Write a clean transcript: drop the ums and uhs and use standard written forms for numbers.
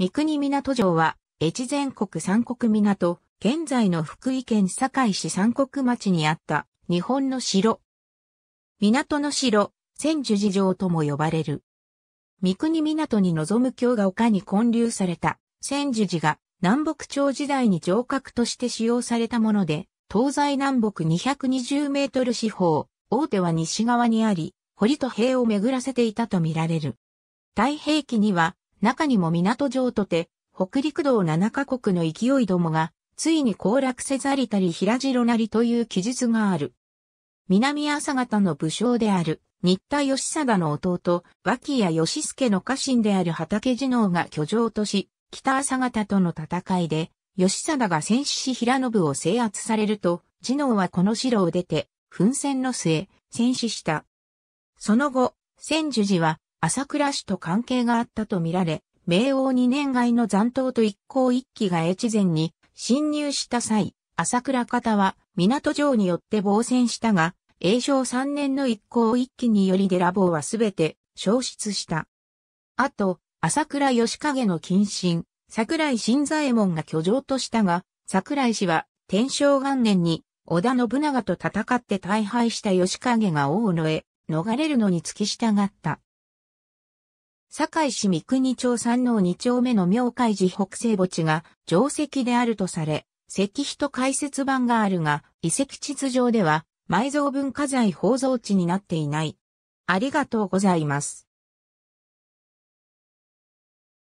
三国港城は、越前国三国港、現在の福井県坂井市三国町にあった、日本の城。港の城、千寿寺城とも呼ばれる。三国港に臨む峡が丘に建立された、千寿寺が、南北朝時代に城郭として使用されたもので、東西南北220メートル四方、大手は西側にあり、堀と塀を巡らせていたとみられる。太平記には、中にも港城とて、北陸道7カ国の勢いどもが、ついに攻略せざりたり平城なりという記述がある。南朝方の武将である、新田義貞の弟、脇屋義輔の家臣である畠次郎が居城とし、北朝方との戦いで、義貞が戦死し平信を制圧されると、次郎はこの城を出て、奮戦の末、戦死した。その後、千寿寺は、朝倉氏と関係があったとみられ、明応2年甲斐の残党と一行一揆が越前に侵入した際、朝倉方は港城によって防戦したが、永正3年の一行一揆により出坊はすべて消失した。あと、朝倉義景の近親、桜井新左衛門が居城としたが、桜井氏は天正元年に織田信長と戦って大敗した義景が大野へ逃れるのに付き従った。坂井市三国町山王2丁目の妙海寺北西墓地が城跡であるとされ、石碑と解説版があるが、遺跡地図上では埋蔵文化財宝蔵地になっていない。ありがとうございます。